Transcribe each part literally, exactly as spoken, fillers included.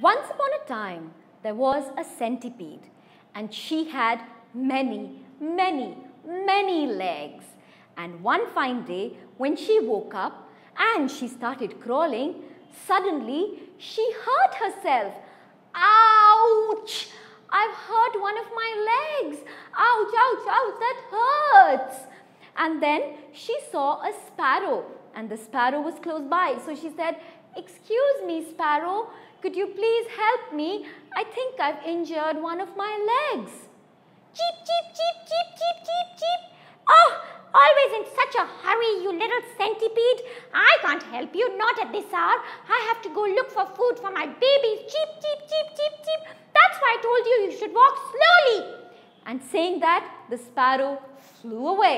Once upon a time, there was a centipede, and she had many, many, many legs. And one fine day, when she woke up and she started crawling, suddenly she hurt herself. Ouch! I've hurt one of my legs. Ouch, ouch, ouch, that hurts. And then she saw a sparrow, and the sparrow was close by. So she said, "Excuse me, sparrow, could you please help me? I think I've injured one of my legs." Cheep, cheep, cheep, cheep, cheep, cheep, cheep. "Oh, always in such a hurry, you little centipede. I can't help you, not at this hour. I have to go look for food for my babies. Cheep, cheep, cheep, cheep, cheep. That's why I told you you should walk slowly." And saying that, the sparrow flew away.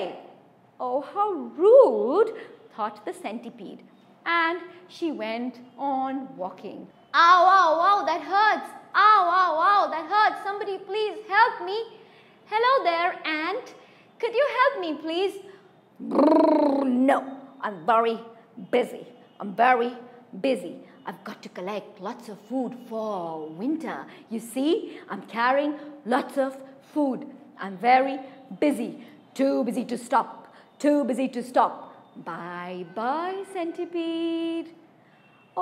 "Oh, how rude," thought the centipede. And she went on walking. "Ow, ow, ow, that hurts. Ow, ow, ow, that hurts. Somebody please help me." "Hello there, Ant. Could you help me, please?" "Brrr, no, I'm very busy. I'm very busy. I've got to collect lots of food for winter. You see, I'm carrying lots of food. I'm very busy. Too busy to stop. Too busy to stop. Bye bye, centipede."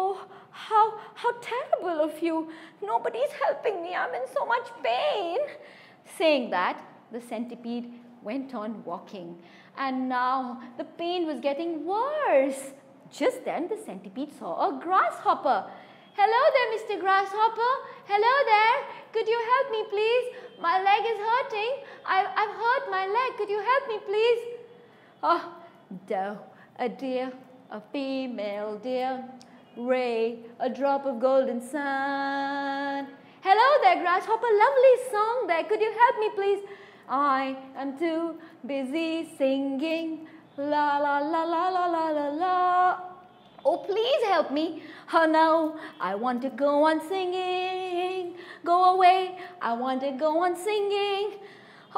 "Oh, how, how terrible of you. Nobody's helping me. I'm in so much pain." Saying that, the centipede went on walking. And now the pain was getting worse. Just then, the centipede saw a grasshopper. "Hello there, Mister Grasshopper. Hello there. Could you help me, please? My leg is hurting. I've, I've hurt my leg. Could you help me, please?" "Oh, doe, a deer, a female deer, ray, a drop of golden sun." "Hello there, grasshopper. Lovely song there. Could you help me, please?" "I am too busy singing. La, la, la, la, la, la, la, la. Oh, please help me. Oh, no, I want to go on singing. Go away. I want to go on singing.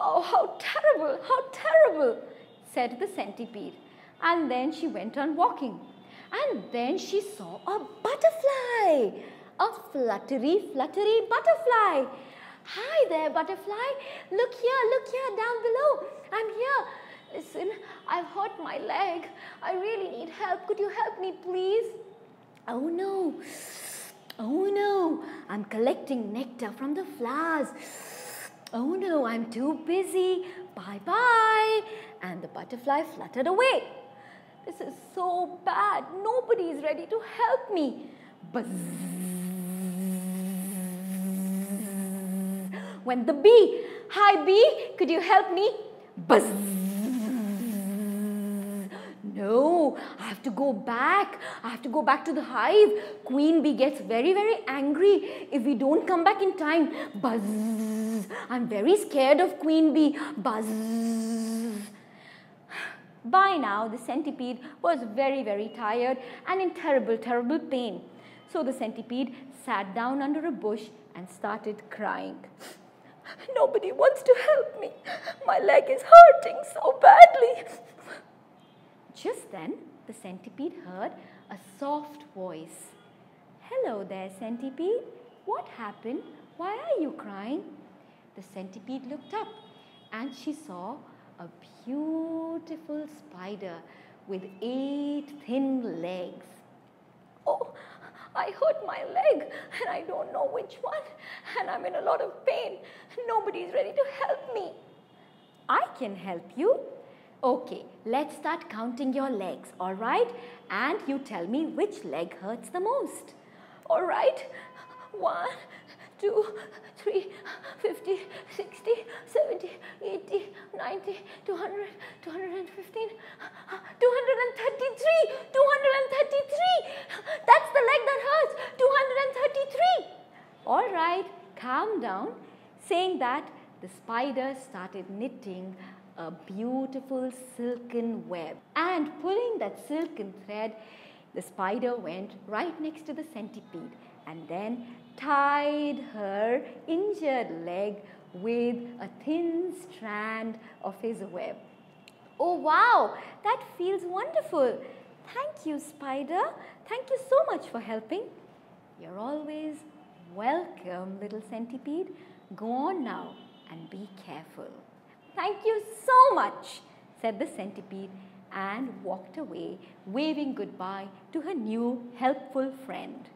Oh, how terrible, how terrible," said the centipede. And then she went on walking. And then she saw a butterfly, a fluttery, fluttery butterfly. "Hi there, butterfly. Look here, look here, down below. I'm here. Listen, I've hurt my leg. I really need help. Could you help me, please?" "Oh no, oh no, I'm collecting nectar from the flowers. Oh no, I'm too busy. Bye bye." And the butterfly fluttered away. "This is so bad. Nobody is ready to help me." Buzz. Went the bee. "Hi, bee. Could you help me?" Buzz. "No, I have to go back. I have to go back to the hive. Queen bee gets very, very angry if we don't come back in time. Buzz. I'm very scared of Queen bee. Buzz." By now, the centipede was very, very tired and in terrible, terrible pain. So the centipede sat down under a bush and started crying. "Nobody wants to help me. My leg is hurting so badly." Just then, the centipede heard a soft voice. "Hello there, centipede. What happened? Why are you crying?" The centipede looked up and she saw a beautiful spider with eight thin legs. "Oh, I hurt my leg and I don't know which one, and I'm in a lot of pain. Nobody's ready to help me." "I can help you. Okay, let's start counting your legs, all right? And you tell me which leg hurts the most." "All right. One, two, three, fifty, sixty, seventy, eighty, ninety, two hundred, two hundred fifteen, two hundred thirty-three, two hundred thirty-three. That's the leg that hurts, two hundred thirty-three. "All right, calm down." Saying that, the spider started knitting a beautiful silken web. And pulling that silken thread, the spider went right next to the centipede and then tied her injured leg with a thin strand of his web. "Oh wow, that feels wonderful. Thank you, spider. Thank you so much for helping. You're always Welcome, little centipede. Go on now and be careful. Thank you so much, said the centipede and walked away, waving goodbye to her new helpful friend.